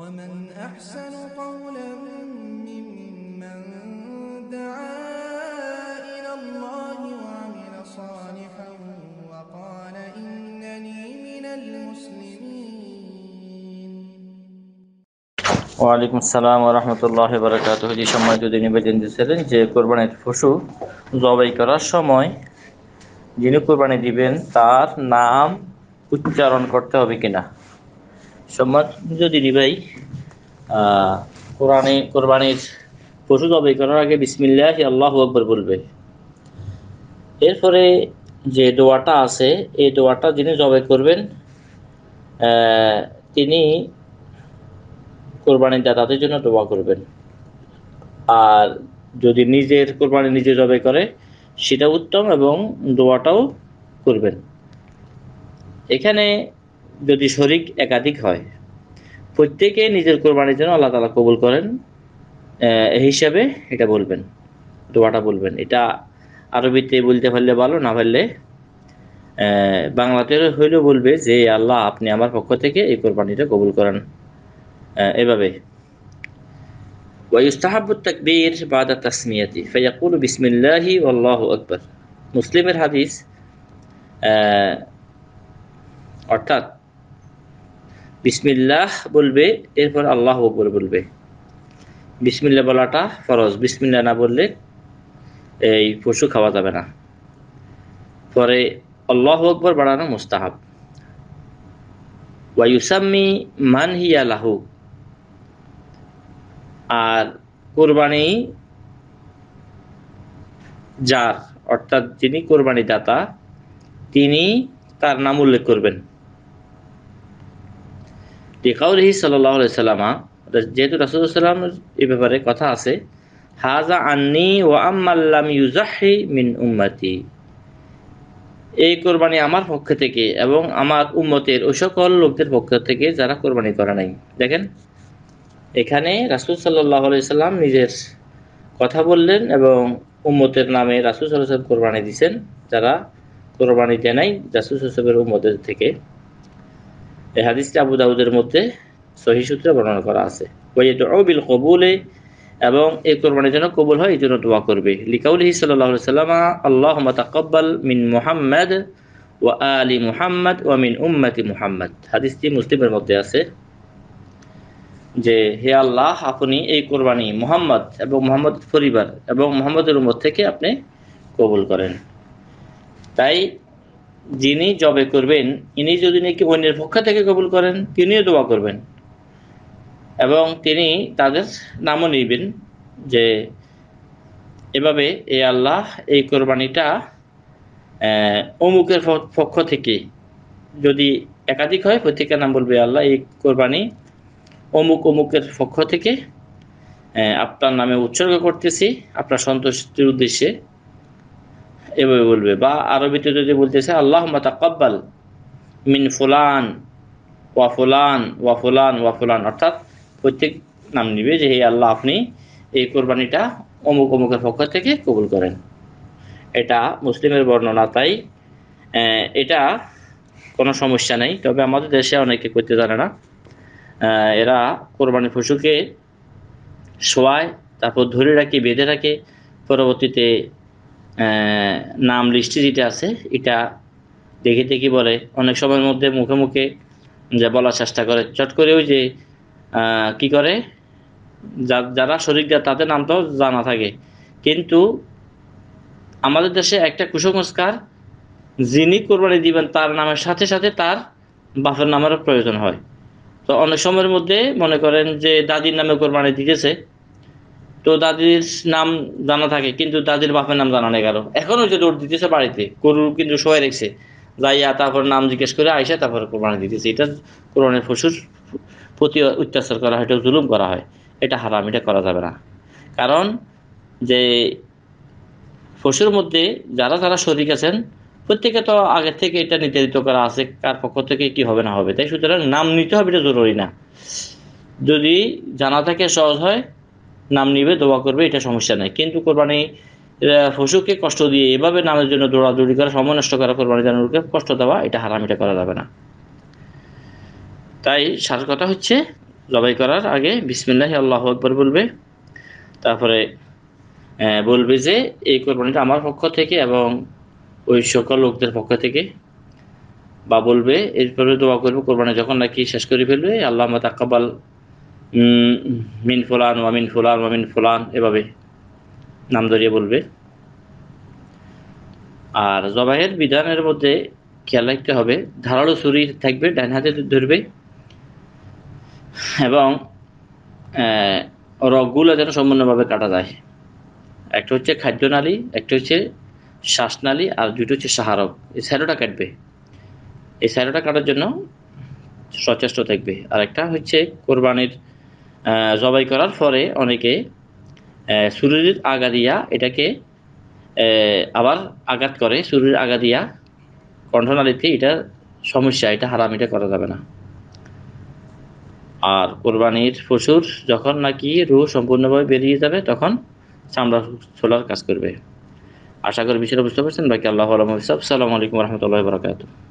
ومن أحسن قولا ممن دعا إلى الله وعمل صالحا وقال إنني من المسلمين وعليكم السلام ورحمة الله وبركاته جي সম্মানিত দিনী বেদিন দিছিলেন যে কুরবানির পশু জবাই করার সময় যিনি কুরবানি দিবেন তার নাম উচ্চারণ করতে হবে কিনা সম্মানিত দিনী ভাই কোরআনে কুরবানির পশু জবাই করার আগে বিসমিল্লাহি আল্লাহু আকবার বলবে এরপরে যে দোয়াটা আছে এই দোয়াটা যিনি জবাই করবেন তিনি কুরবানির দাতাদের জন্য দোয়া করবেন আর যদি নিজের কুরবানি নিজে জবাই করে সেটা উত্তম এবং দোয়াটাও করবেন এখানে যদি শরীক একাধিক হয় প্রত্যেকে নিজের কুরবানির জন্য আল্লাহ তাআলা কবুল করেন এই হিসাবে এটা বলবেন দোয়াটা বলবেন এটা আরবিতে বলতে পারলে ভালো না পারলে বাংলাতে হইলেও বলবে যে আল্লাহ আপনি আমার পক্ষ থেকে এই কুরবানিটা কবুল করেন এভাবে ويستحب التكبير بعد التسمية فيقول بسم الله والله أكبر مسلم الحديث أرتاد بسم الله بولبي إرفر الله أكبر بولبي بسم الله بولاتا فرز بسم الله نبولي أي فوشو خواتا بنا فوري الله أكبر برانا مستحب ويسمي من هي له আর কুরবানি যার অর্থাৎ যিনি কুরবানি দাতা তিনি তার নাম উল্লেখ করবেন লিকাউলিহি সাল্লাল্লাহু আলাইহি সাল্লাম যেহেতু রাসূলুল্লাহ সাল্লাল্লাহু আলাইহি সাল্লাম এই ব্যাপারে কথা আছে হাযা আন্নি ওয়া আম্মান লাম ইউযাহি মিন উম্মতি এই কুরবানি আমার পক্ষ থেকে এবং আমার উম্মতের ওই সকল লোকদের পক্ষ থেকে যারা কুরবানি করে নাই দেখেন এখানে রাসূল সাল্লাল্লাহু আলাইহি সাল্লাম নিজের কথা বললেন এবং উম্মতের নামে রাসূল সাল্লাল্লাহু আলাইহি সাল্লাম কুরবানি দিবেন যারা কুরবানি দেন নাই রাসূল সাল্লাল্লাহু আলাইহি সাল্লামের উম্মতের থেকে এই হাদিসটি আবু দাউদের মধ্যে সহিহ সূত্রে বর্ণনা করা আছে ওয়াইদউ বিল কবুলে এবং এই কুরবানির জন্য কবুল হয় এজন্য দোয়া করবে লিকাউলিহি সাল্লাল্লাহু আলাইহি সাল্লাম আল্লাহুম্মা তাকাব্বাল মিন মুহাম্মাদ ওয়া আলি মুহাম্মাদ ওয়া মিন উম্মতি মুহাম্মাদ হাদিসটি মুসলিমের মধ্যে আছে যে হে আল্লাহ আপনি এই কুরবানি মুহাম্মদ এবং মুহাম্মদের পরিবার এবং মুহাম্মদের উম্মত থেকে আপনি কবুল করেন তাই যিনি জবাই করবেন ইনি যদি নাকি অন্যের পক্ষ থেকে কবুল করেন তিনিও দোয়া করবেন এবং তিনি তাদের নামও নেবেন যে এভাবে এ আল্লাহ এই কুরবানিটা অমুকের পক্ষ থেকে যদি একাধিক হয় প্রত্যেকের নাম বলবে আল্লাহ এই কুরবানি অমুক অমুকের পক্ষ থেকে আপনার নামে উৎসর্গ করতেছি আপনার সন্তুষ্টির উদ্দেশ্যে এভাবে বলবে বা আরবিতে যদি বলতেছে আল্লাহুম্মা তাকাব্বাল মিন ফুলান ওয়া ফুলান ওয়া ফুলান ওয়া ফুলান অর্থাৎ প্রত্যেক নাম নিবে যে হে আল্লাহ আপনি এই কুরবানিটা অমুক অমুকের পক্ষ থেকে কবুল করেন এটা মুসলিমের বর্ণনা তাই এটা কোনো সমস্যা নেই তবে আমাদের দেশে অনেকে করতে জানে না এরা কুরবানির পশুকে শোয়ায় তারপর ধরে রাখে বেঁধে রাখে পরবর্তীতে নাম লিস্টে যেটা আছে এটা দেখে দেখে বলে অনেক সময়ের মধ্যে মুখে মুখে যা বলার চেষ্টা করে চট করেও যে কি করে যারা শরীকদার তাদের নাম তো জানা থাকে কিন্তু আমাদের দেশে একটা কুসংস্কার যিনি কুরবানি দিবেন তার নামের সাথে সাথে তার বাপের নামেরও প্রয়োজন হয় তো অনেক সময়ের মধ্যে মনে করেন যে দাদির নামে কুরবানি দিতেছে তো দাদির নাম জানা থাকে কিন্তু দাদির বাপের নাম জানা নেই কারো এখনও যে দৌড় দিতেছে বাড়িতে গরু কিন্তু শোয়াই রেখেছে যাইয়া তারপর নাম জিজ্ঞেস করে আইসা তারপর কুরবানি দিতেছে এটা কুরবানির পশুর প্রতি অত্যাচার করা হয় এটা জুলুম করা হয় এটা হারাম এটা করা যাবে না কারণ যে পশুর মধ্যে যারা যারা শরীক আছেন প্রত্যেকে তো আগে থেকে এটা নির্ধারিত করা আছে কার পক্ষ থেকে কি হবে না হবে তাই সুতরাং নাম নিতে হবে এটা জরুরি না যদি জানা থাকে সহজ হয় নাম নিবে দোয়া করবে এটা সমস্যা নাই কিন্তু কুরবানি পশুকে কষ্ট দিয়ে এভাবে নামের জন্য দৌড়াদৌড়ি করা সময় নষ্ট করা কুরবানি জানোয়ারকে কষ্ট দেওয়া এটা হারাম এটা করা যাবে না তাই সার কথা হচ্ছে জবাই করার আগে বিসমিল্লাহি আল্লাহু আকবার বলবে। তারপরে বলবে যে এই কুরবানিটা আমার পক্ষ থেকে এবং ওই সকল লোকদের পক্ষ থেকে, বা বলবে। এরপরে দোয়া করবে কুরবানি যখন নাকি শেষ করে ফেলবে, আল্লাহুম্মা তাকাব্বাল মিন ফুলান ওয়া মিন ফুলান ওয়া মিন ফুলান, এভাবে নাম ধরিয়ে বলবে। আর জবাইয়ের বিধানের মধ্যে খেয়াল রাখতে হবে ধারালো ছুরি থাকবে, ডান হাতে ধরবে, এবং রগগুলো যেন সম্পূর্ণভাবে কাটা যায়। একটা হচ্ছে খাদ্যনালী, একটা হচ্ছে শ্বাসনালী, আর দুটো হচ্ছে সাহারক। এই স্যারোটা কাটবে, এই স্যারোটা কাটার জন্য সচেষ্ট থাকবে। আর একটা হচ্ছে কোরবানির জবাই করার পরে অনেকে শরীরের আগা দিয়া এটাকে আবার আঘাত করে, শরীরের আগা দিয়া কণ্ঠনালীতে। এটা সমস্যা, এটা হারাম, এটা করা যাবে না। আর কোরবানির পশুর যখন নাকি রু সম্পূর্ণভাবে বেরিয়ে যাবে তখন চামড়া ছোলার কাজ করবে। আশা করি বিষয়টা বুঝতে পারছেন। বাকি আল্লাহ আলম হিসাব। আসসালামু আলাইকুম রহমতুল্লাহ বরকাত।